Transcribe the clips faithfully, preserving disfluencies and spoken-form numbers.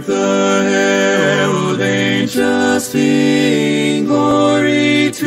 Like the herald angels sing, glory to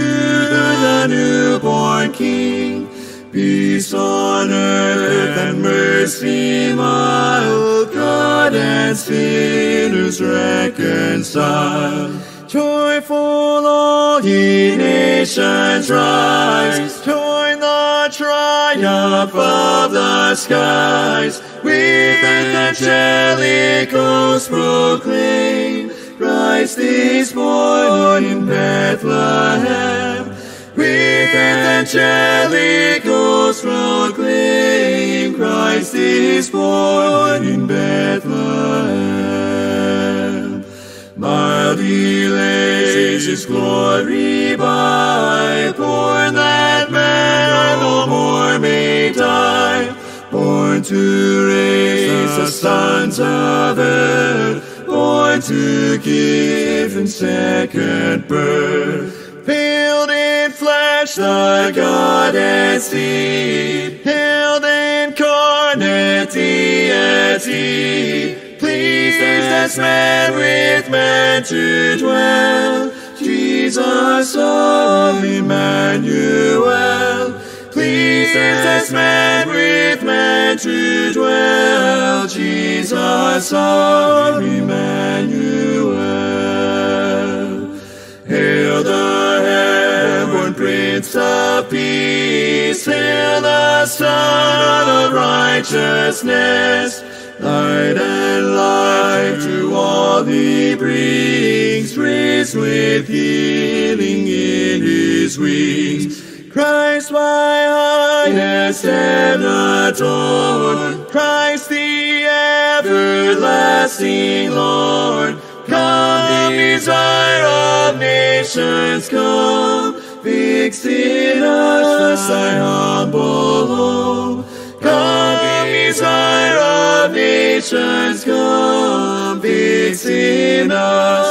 the newborn King. Peace on earth and mercy mild, God and sinners reconciled. Joyful all ye nations rise, join the triumph of the skies. With angelic hosts proclaim, Christ is born in Bethlehem. With angelic hosts proclaim, Christ is born in Bethlehem. Mildly lays his glory by, born that man no more may die. Born to raise the sons of earth, born to give in second birth. Veiled in flesh, the God and seed, hailed incarnate deity. Pleased as man with man to dwell, Jesus of Emmanuel. Pleased as man with man to dwell, Jesus our Emmanuel. Hail the heavenborn Prince of Peace, hail the Son of Righteousness. Light and life to all he brings, raised with healing in his wings. Christ my highest and adored, Christ the everlasting Lord. Come, desire of nations, come, fix in us thy humble home. Come, desire of nations, come, fix in us